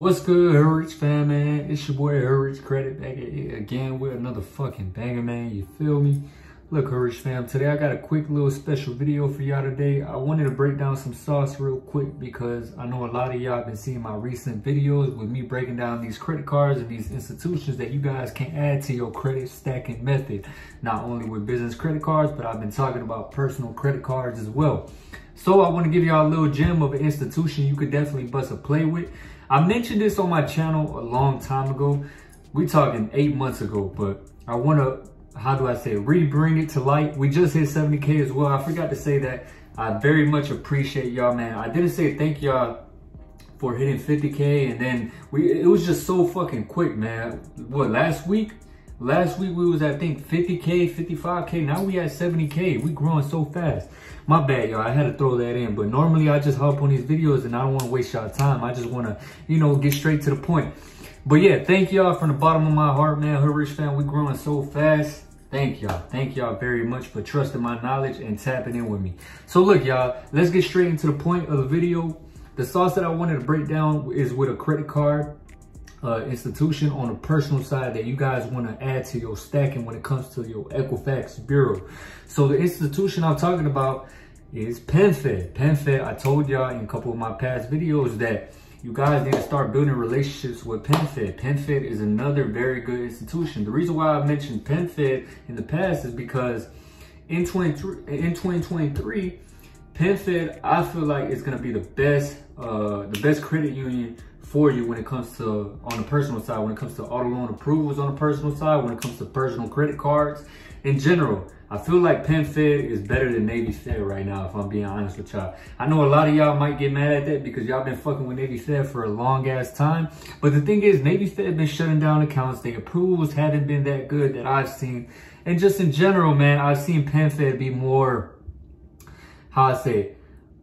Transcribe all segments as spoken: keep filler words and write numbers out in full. What's good, Hoodrich fan, man? It's your boy Hoodrich Credit back at here again with another fucking banger, man. You feel me? Look, Hoodrich fam, today I got a quick little special video for y'all today. I wanted to break down some sauce real quick because I know a lot of y'all been seeing my recent videos with me breaking down these credit cards and these institutions that you guys can add to your credit stacking method. Not only with business credit cards, but I've been talking about personal credit cards as well. So I want to give y'all a little gem of an institution you could definitely bust a play with. I mentioned this on my channel a long time ago. We talking eight months ago, but I want to, how do I say, re-bring it to light. We just hit seventy K as well. I forgot to say that. I very much appreciate y'all, man. I didn't say thank y'all for hitting fifty K, and then we it was just so fucking quick, man. What, last week? Last week we was at, I think, fifty K, fifty-five K. Now we at seventy K. We growing so fast. My bad, y'all. I had to throw that in. But normally I just hop on these videos and I don't want to waste y'all time. I just want to, you know, get straight to the point. But yeah, thank y'all from the bottom of my heart, man. Hoodrich fan, we growing so fast. Thank y'all. Thank y'all very much for trusting my knowledge and tapping in with me. So look, y'all, let's get straight into the point of the video. The sauce that I wanted to break down is with a credit card. Uh, institution on the personal side that you guys want to add to your stacking when it comes to your Equifax bureau. So the institution I'm talking about is PenFed. PenFed, I told y'all in a couple of my past videos that you guys need to start building relationships with PenFed. PenFed is another very good institution. The reason why I mentioned PenFed in the past is because in, twenty, in twenty twenty-three, PenFed, I feel like it's going to be the best, uh, the best credit union for you when it comes to, on the personal side, when it comes to auto loan approvals on the personal side, when it comes to personal credit cards in general. I feel like PenFed is better than Navy Fed right now, if I'm being honest with y'all. I know a lot of y'all might get mad at that because y'all been fucking with Navy Fed for a long ass time. But the thing is, Navy Fed been shutting down accounts. Their approvals haven't been that good that I've seen. And just in general, man, I've seen PenFed be more, how I say it,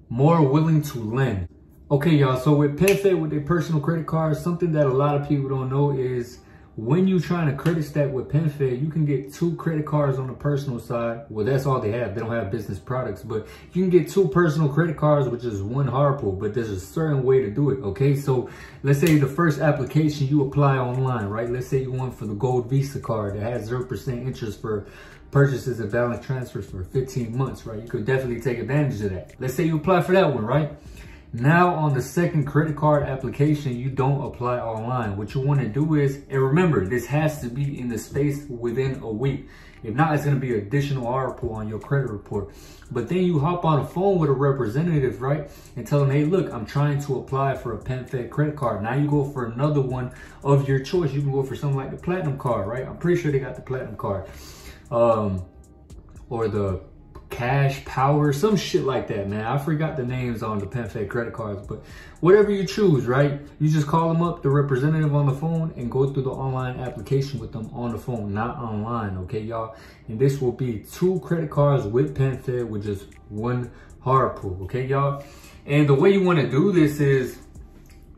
more willing to lend. Okay, y'all, so with PenFed, with their personal credit cards, something that a lot of people don't know is when you're trying to credit stack with PenFed, you can get two credit cards on the personal side. Well, that's all they have. They don't have business products, but you can get two personal credit cards, which is one hard pull, but there's a certain way to do it, okay? So let's say the first application you apply online, right? Let's say you want for the gold Visa card that has zero percent interest for purchases and balance transfers for fifteen months, right? You could definitely take advantage of that. Let's say you apply for that one, right? Now on the second credit card application, you don't apply online. What you want to do is, and remember, this has to be in the space within a week. If not, it's going to be additional R P O on your credit report. But then you hop on the phone with a representative, right? And tell them, hey, look, I'm trying to apply for a PenFed credit card. Now you go for another one of your choice. You can go for something like the platinum card, right? I'm pretty sure they got the platinum card. Um, or the Cash Power, some shit like that, man. I forgot the names on the PenFed credit cards, but whatever you choose, right? You just call them up, the representative on the phone, and go through the online application with them on the phone, not online, okay, y'all? And this will be two credit cards with PenFed with just one hard pull, okay, y'all? And the way you want to do this is,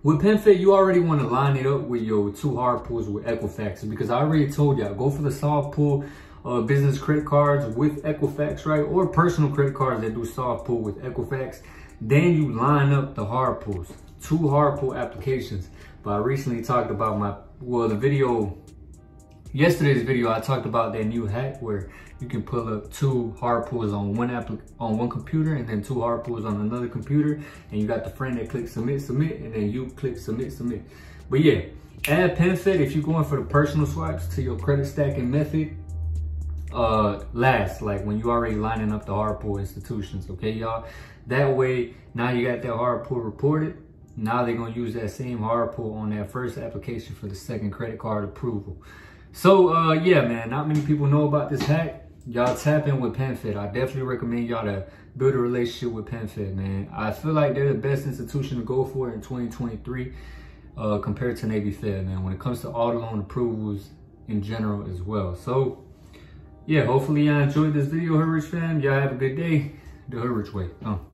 with PenFed, you already want to line it up with your two hard pulls with Equifax, because I already told y'all, go for the soft pull, Uh, business credit cards with Equifax, right? Or personal credit cards that do soft pull with Equifax. Then you line up the hard pulls, two hard pull applications. But I recently talked about my, well, the video, yesterday's video, I talked about that new hack where you can pull up two hard pulls on one app on one computer and then two hard pulls on another computer. And you got the friend that clicks submit, submit, and then you click submit, submit. But yeah, add PenFed if you're going for the personal swipes to your credit stacking method. Uh, last, like when you already lining up the hard pull institutions, okay, y'all? That way, now you got that hard pull reported. Now they're gonna use that same hard pull on that first application for the second credit card approval. So, uh, yeah, man, not many people know about this hack. Y'all tap in with PenFed. I definitely recommend y'all to build a relationship with PenFed, man. I feel like they're the best institution to go for in twenty twenty-three uh, compared to Navy Fed, man, when it comes to auto loan approvals in general as well. So, yeah, hopefully y'all enjoyed this video, Hoodrich fam. Y'all have a good day. The Hoodrich way. Oh.